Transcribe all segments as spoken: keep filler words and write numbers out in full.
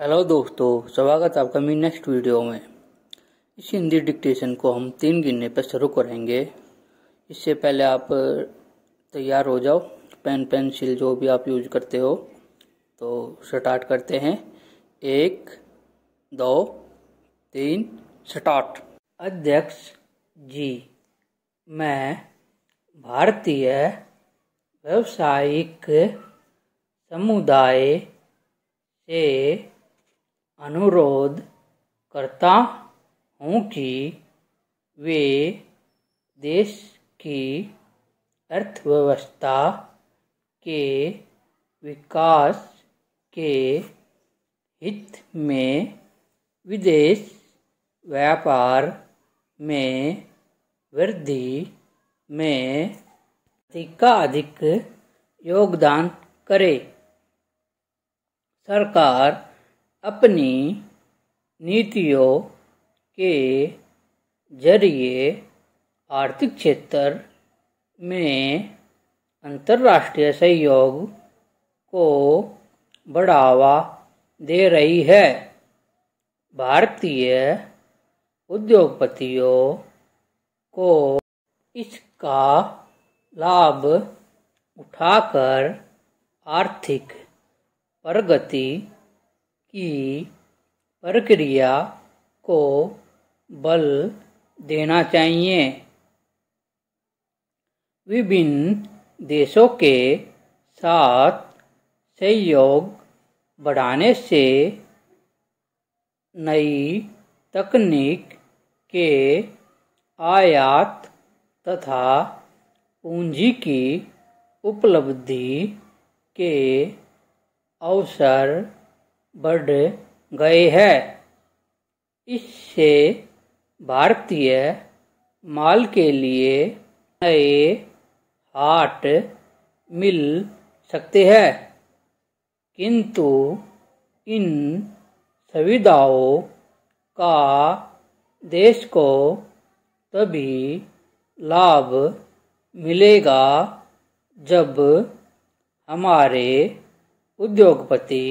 Hello दोस्तों, स्वागत है आपका मेरी नेक्स्ट वीडियो में। इस हिंदी डिक्टेशन को हम तीन गिनने पर शुरू करेंगे। इससे पहले आप तैयार हो जाओ, पेन पेंसिल जो भी आप यूज करते हो। तो स्टार्ट करते हैं। एक, दो, तीन, स्टार्ट। अध्यक्ष जी, मैं भारतीय व्यावसायिक समुदाय से अनुरोध करता हूँ कि वे देश की अर्थव्यवस्था के विकास के हित में विदेश व्यापार में वृद्धि में अधिकाधिक योगदान करे। सरकार अपनी नीतियों के जरिए आर्थिक क्षेत्र में अंतर्राष्ट्रीय सहयोग को बढ़ावा दे रही है। भारतीय उद्योगपतियों को इसका लाभ उठाकर आर्थिक प्रगति की प्रक्रिया को बल देना चाहिए। विभिन्न देशों के साथ सहयोग बढ़ाने से नई तकनीक के आयात तथा पूंजी की उपलब्धि के अवसर बढ़ गए हैं। इससे भारतीय माल के लिए नए हाट मिल सकते हैं, किंतु इन सुविधाओं का देश को तभी लाभ मिलेगा जब हमारे उद्योगपति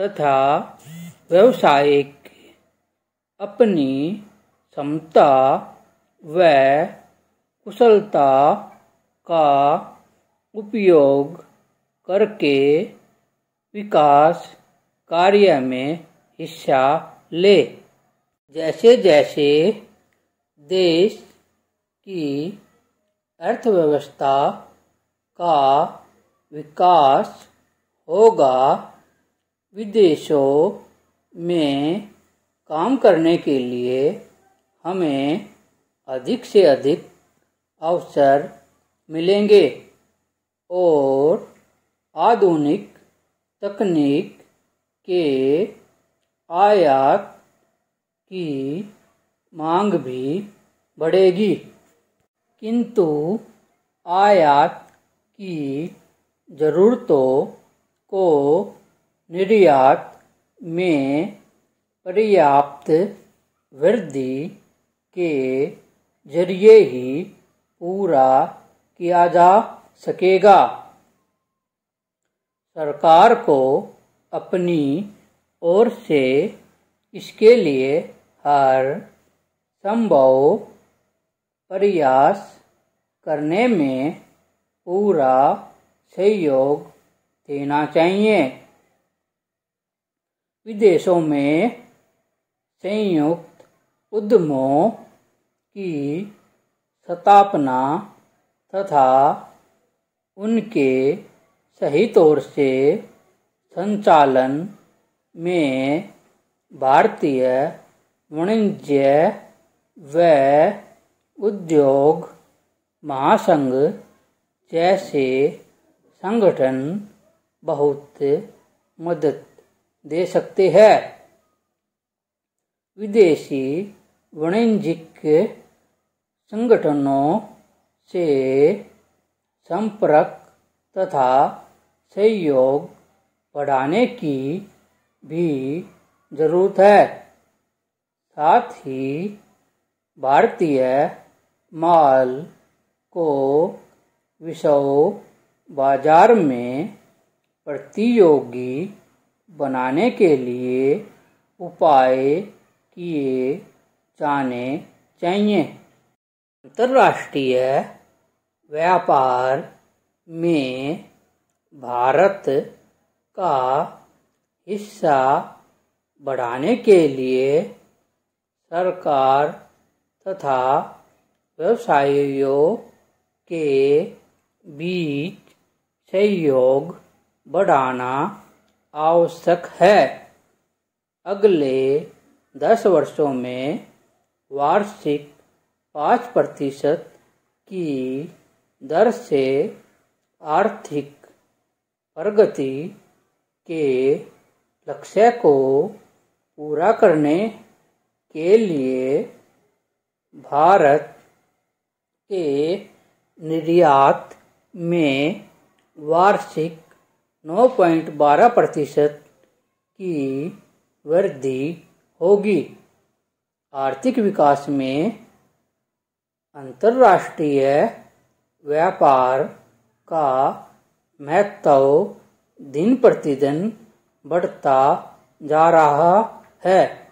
तथा व्यवसायिक अपनी क्षमता व कुशलता का उपयोग करके विकास कार्य में हिस्सा ले। जैसे जैसे देश की अर्थव्यवस्था का विकास होगा, विदेशों में काम करने के लिए हमें अधिक से अधिक अवसर मिलेंगे और आधुनिक तकनीक के आयात की मांग भी बढ़ेगी। किंतु आयात की जरूरतों को निर्यात में पर्याप्त वृद्धि के जरिए ही पूरा किया जा सकेगा। सरकार को अपनी ओर से इसके लिए हर संभव प्रयास करने में पूरा सहयोग देना चाहिए। विदेशों में संयुक्त उद्यमों की स्थापना तथा उनके सही तौर से संचालन में भारतीय वाणिज्य व उद्योग महासंघ जैसे संगठन बहुत मदद दे सकते हैं। विदेशी वाणिज्यिक संगठनों से संपर्क तथा सहयोग बढ़ाने की भी जरूरत है। साथ ही भारतीय माल को विश्व बाजार में प्रतियोगी बनाने के लिए उपाय किए जाने चाहिए। अंतर्राष्ट्रीय व्यापार में भारत का हिस्सा बढ़ाने के लिए सरकार तथा व्यवसायियों के बीच सहयोग बढ़ाना आवश्यक है। अगले दस वर्षों में वार्षिक पाँच प्रतिशत की दर से आर्थिक प्रगति के लक्ष्य को पूरा करने के लिए भारत के निर्यात में वार्षिक नौ दशमलव एक दो प्रतिशत की वृद्धि होगी। आर्थिक विकास में अंतर्राष्ट्रीय व्यापार का महत्व दिन प्रतिदिन बढ़ता जा रहा है।